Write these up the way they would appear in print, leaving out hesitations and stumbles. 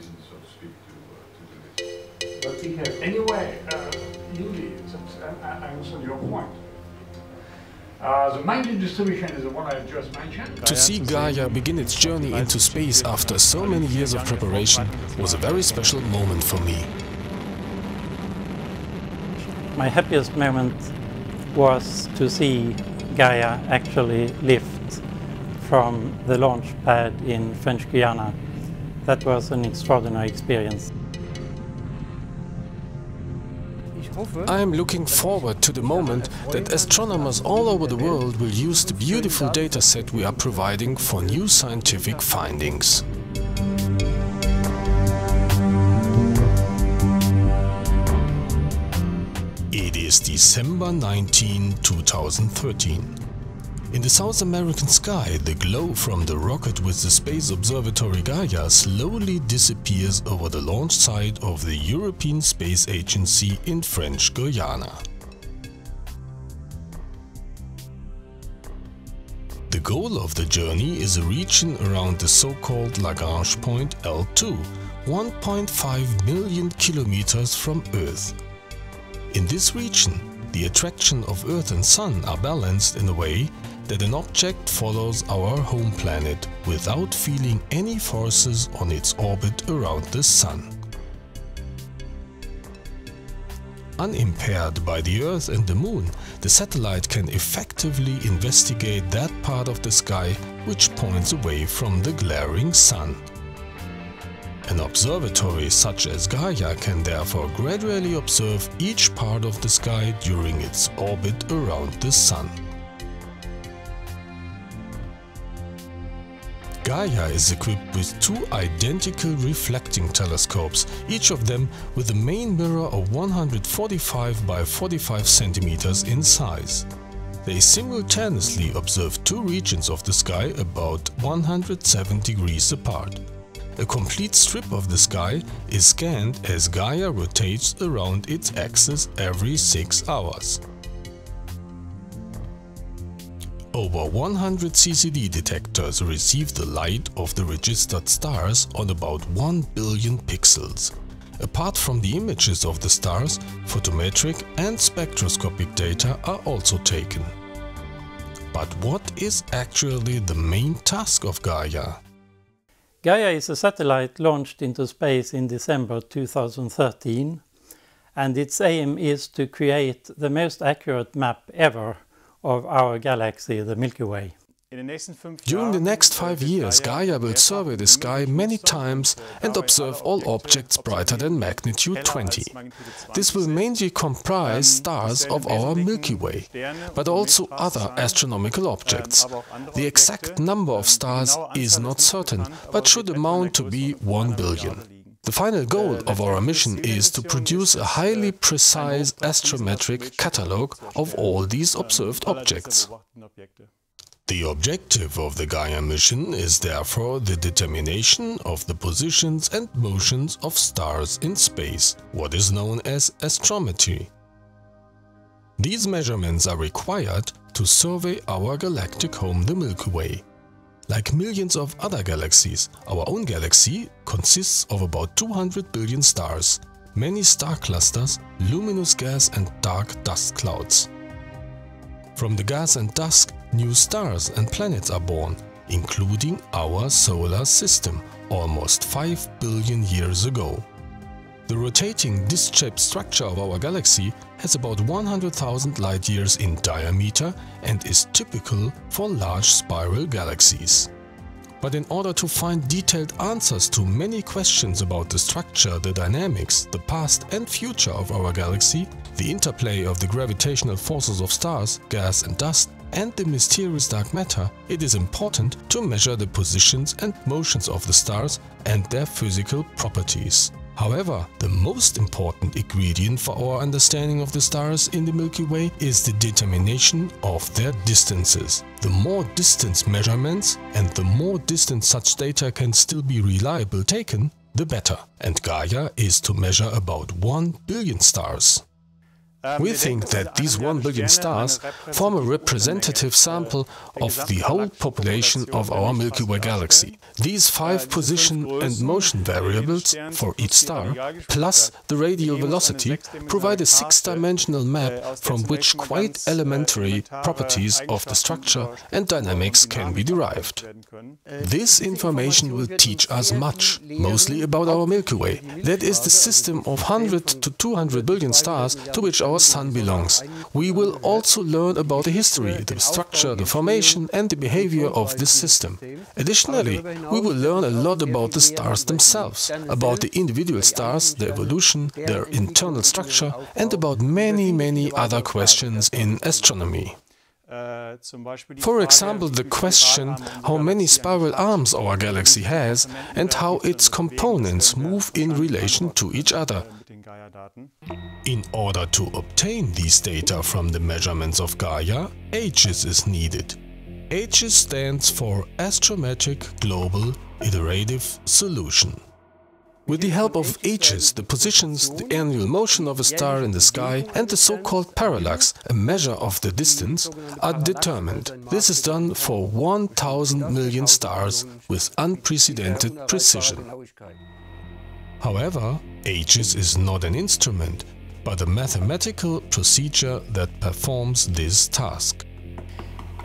reason, so to speak, to do this. But we have anyway, newly, I understand your point. The magnitude distribution is the one I just mentioned. To see Gaia begin its journey into space after so many years of preparation was a very special moment for me. My happiest moment was to see Gaia actually lift from the launch pad in French Guiana. That was an extraordinary experience. I am looking forward to the moment that astronomers all over the world will use the beautiful data set we are providing for new scientific findings. It is December 19, 2013. In the South American sky, the glow from the rocket with the space observatory Gaia slowly disappears over the launch site of the European Space Agency in French Guiana. The goal of the journey is a region around the so-called Lagrange Point L2, 1.5 million kilometers from Earth. In this region, the attraction of Earth and Sun are balanced in a way that an object follows our home planet without feeling any forces on its orbit around the Sun. Unimpaired by the Earth and the Moon, the satellite can effectively investigate that part of the sky which points away from the glaring Sun. An observatory such as Gaia can therefore gradually observe each part of the sky during its orbit around the Sun. Gaia is equipped with two identical reflecting telescopes, each of them with a main mirror of 145 by 45 centimeters in size. They simultaneously observe two regions of the sky about 107 degrees apart. A complete strip of the sky is scanned as Gaia rotates around its axis every 6 hours. Over 100 CCD detectors receive the light of the registered stars on about 1 billion pixels. Apart from the images of the stars, photometric and spectroscopic data are also taken. But what is actually the main task of Gaia? Gaia is a satellite launched into space in December 2013, and its aim is to create the most accurate map ever of our galaxy, the Milky Way. During the next 5 years, Gaia will survey the sky many times and observe all objects brighter than magnitude 20. This will mainly comprise stars of our Milky Way, but also other astronomical objects. The exact number of stars is not certain, but should amount to be 1 billion. The final goal of our mission is to produce a highly precise astrometric catalogue of all these observed objects. The objective of the Gaia mission is therefore the determination of the positions and motions of stars in space, what is known as astrometry. These measurements are required to survey our galactic home, the Milky Way. Like millions of other galaxies, our own galaxy consists of about 200 billion stars, many star clusters, luminous gas and dark dust clouds. From the gas and dust, new stars and planets are born, including our solar system, almost 5 billion years ago. The rotating disc-shaped structure of our galaxy has about 100,000 light-years in diameter and is typical for large spiral galaxies. But in order to find detailed answers to many questions about the structure, the dynamics, the past and future of our galaxy, the interplay of the gravitational forces of stars, gas and dust, and the mysterious dark matter, it is important to measure the positions and motions of the stars and their physical properties. However, the most important ingredient for our understanding of the stars in the Milky Way is the determination of their distances. The more distance measurements and the more distance such data can still be reliable taken, the better. And Gaia is to measure about 1 billion stars. We think that these 1 billion stars form a representative sample of the whole population of our Milky Way galaxy. These 5 position and motion variables for each star, plus the radial velocity, provide a 6-dimensional map from which quite elementary properties of the structure and dynamics can be derived. This information will teach us much, mostly about our Milky Way, that is the system of 100 to 200 billion stars to which our Sun belongs. We will also learn about the history, the structure, the formation and the behavior of this system. Additionally, we will learn a lot about the stars themselves, about the individual stars, their evolution, their internal structure and about many, many other questions in astronomy. For example, the question how many spiral arms our galaxy has and how its components move in relation to each other. In order to obtain these data from the measurements of Gaia, AGIS is needed. AGIS stands for Astrometric Global Iterative Solution. With the help of AGIS, the positions, the annual motion of a star in the sky and the so-called parallax, a measure of the distance, are determined. This is done for 1,000 million stars with unprecedented precision. However, AGIS is not an instrument, but a mathematical procedure that performs this task.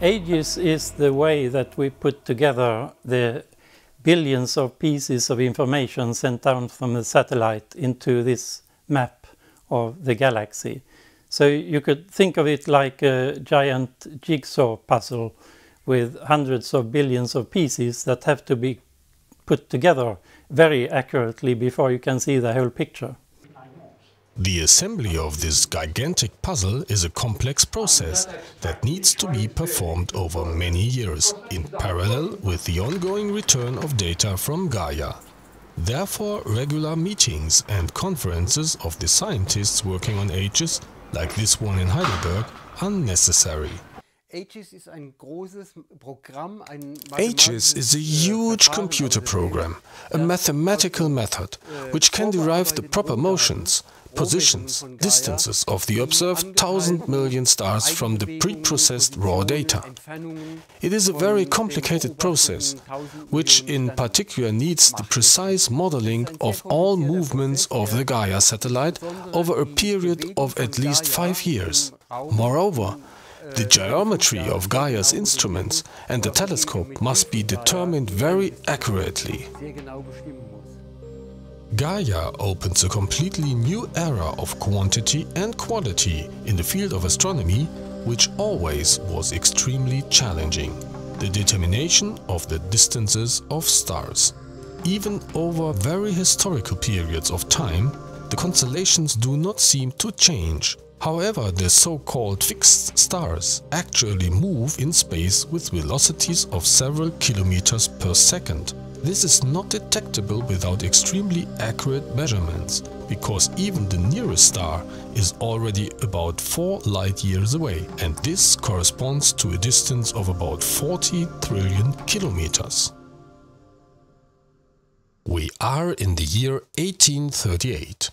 AGIS is the way that we put together the billions of pieces of information sent down from the satellite into this map of the galaxy. So you could think of it like a giant jigsaw puzzle with hundreds of billions of pieces that have to be put together very accurately before you can see the whole picture. The assembly of this gigantic puzzle is a complex process that needs to be performed over many years, in parallel with the ongoing return of data from Gaia. Therefore, regular meetings and conferences of the scientists working on AGIS, like this one in Heidelberg, are necessary. AGIS is a huge computer program, a mathematical method, which can derive the proper motions, positions, distances of the observed 1,000 million stars from the pre-processed raw data. It is a very complicated process, which in particular needs the precise modeling of all movements of the Gaia satellite over a period of at least 5 years. Moreover, the geometry of Gaia's instruments and the telescope must be determined very accurately. Gaia opens a completely new era of quantity and quality in the field of astronomy, which always was extremely challenging: the determination of the distances of stars. Even over very historical periods of time, the constellations do not seem to change. However, the so-called fixed stars actually move in space with velocities of several kilometers per second. This is not detectable without extremely accurate measurements, because even the nearest star is already about 4 light years away, and this corresponds to a distance of about 40 trillion kilometers. We are in the year 1838.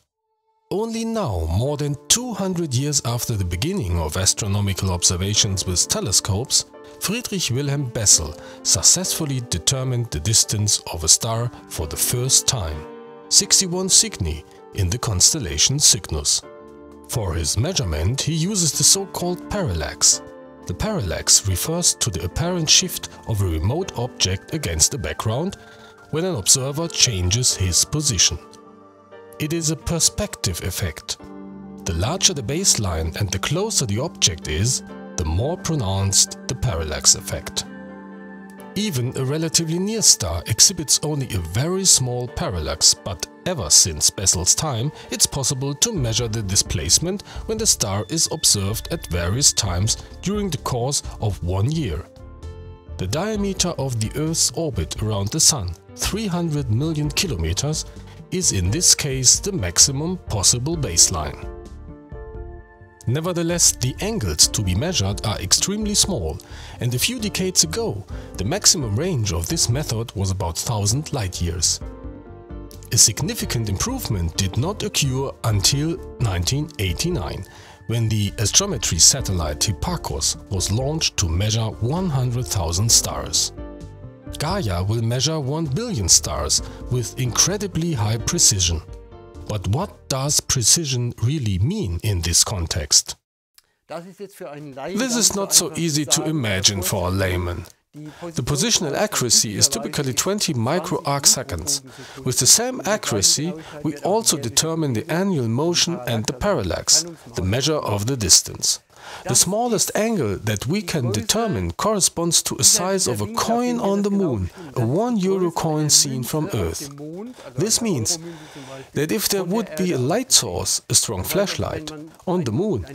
Only now, more than 200 years after the beginning of astronomical observations with telescopes, Friedrich Wilhelm Bessel successfully determined the distance of a star for the first time, 61 Cygni, in the constellation Cygnus. For his measurement, he uses the so-called parallax. The parallax refers to the apparent shift of a remote object against the background when an observer changes his position. It is a perspective effect. The larger the baseline and the closer the object is, the more pronounced the parallax effect. Even a relatively near star exhibits only a very small parallax, but ever since Bessel's time, it's possible to measure the displacement when the star is observed at various times during the course of 1 year. The diameter of the Earth's orbit around the Sun, 300 million kilometers, is in this case the maximum possible baseline. Nevertheless, the angles to be measured are extremely small, and a few decades ago, the maximum range of this method was about 1,000 light years. A significant improvement did not occur until 1989, when the astrometry satellite Hipparchos was launched to measure 100,000 stars. Gaia will measure 1 billion stars with incredibly high precision. But what does precision really mean in this context? This is not so easy to imagine for a layman. The positional accuracy is typically 20 microarcseconds. With the same accuracy, we also determine the annual motion and the parallax, the measure of the distance. The smallest angle that we can determine corresponds to a size of a coin on the moon, a €1 coin seen from Earth. This means that if there would be a light source, a strong flashlight, on the moon,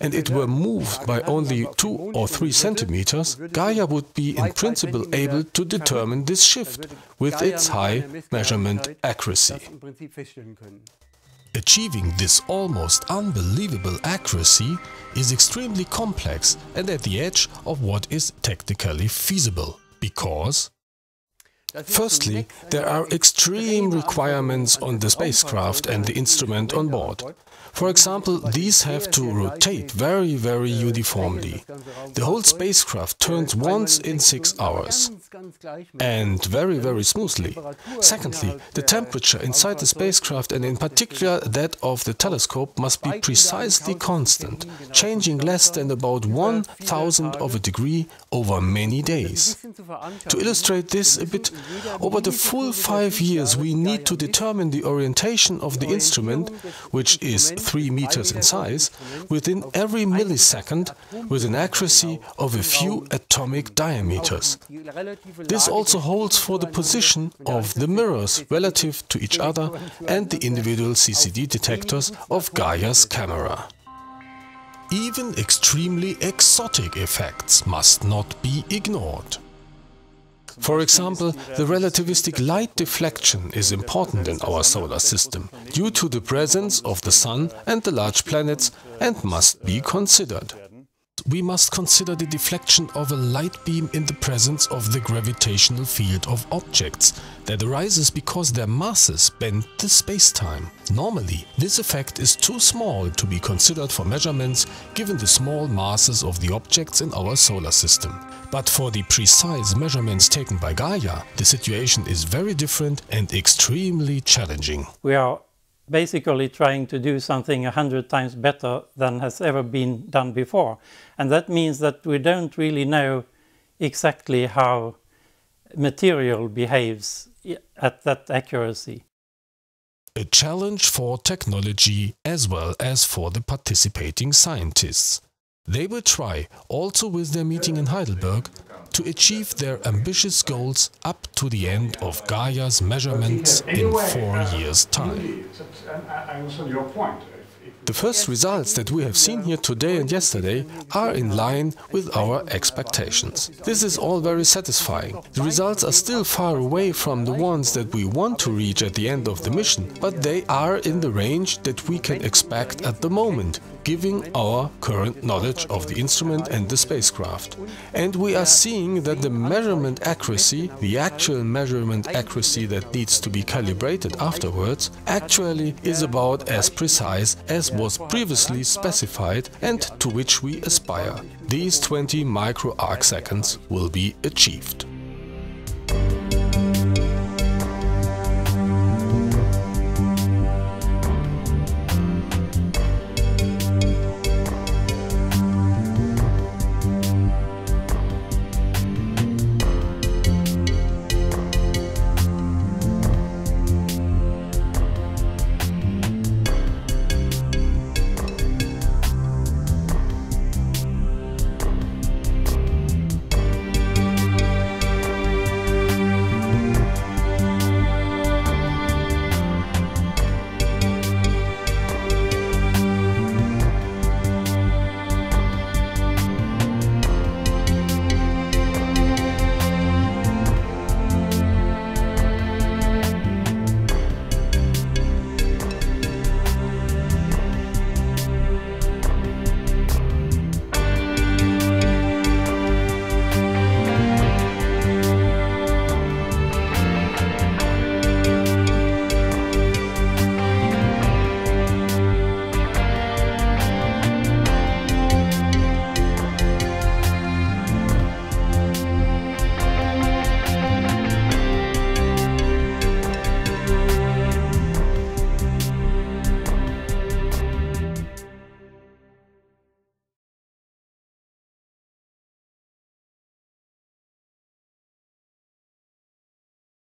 and it were moved by only 2 or 3 centimeters, Gaia would be in principle able to determine this shift with its high measurement accuracy. Achieving this almost unbelievable accuracy is extremely complex and at the edge of what is technically feasible, because firstly, there are extreme requirements on the spacecraft and the instrument on board. For example, these have to rotate very, very uniformly. The whole spacecraft turns once in 6 hours. And very, very smoothly. Secondly, the temperature inside the spacecraft and in particular that of the telescope must be precisely constant, changing less than about 1/1000 of a degree over many days. To illustrate this a bit, over the full 5 years we need to determine the orientation of the instrument, which is 3 meters in size, within every millisecond with an accuracy of a few atomic diameters. This also holds for the position of the mirrors relative to each other and the individual CCD detectors of Gaia's camera. Even extremely exotic effects must not be ignored. For example, the relativistic light deflection is important in our solar system due to the presence of the Sun and the large planets and must be considered. We must consider the deflection of a light beam in the presence of the gravitational field of objects that arises because their masses bend the space-time. Normally, this effect is too small to be considered for measurements given the small masses of the objects in our solar system. But for the precise measurements taken by Gaia, the situation is very different and extremely challenging. We are basically trying to do something 100 times better than has ever been done before. And that means that we don't really know exactly how material behaves at that accuracy. A challenge for technology as well as for the participating scientists. They will try, also with their meeting in Heidelberg, to achieve their ambitious goals up to the end of Gaia's measurements in 4 years' time. The first results that we have seen here today and yesterday are in line with our expectations. This is all very satisfying. The results are still far away from the ones that we want to reach at the end of the mission, but they are in the range that we can expect at the moment, given our current knowledge of the instrument and the spacecraft. And we are seeing that the measurement accuracy, the actual measurement accuracy that needs to be calibrated afterwards, actually is about as precise as was previously specified and to which we aspire. These 20 microarcseconds will be achieved.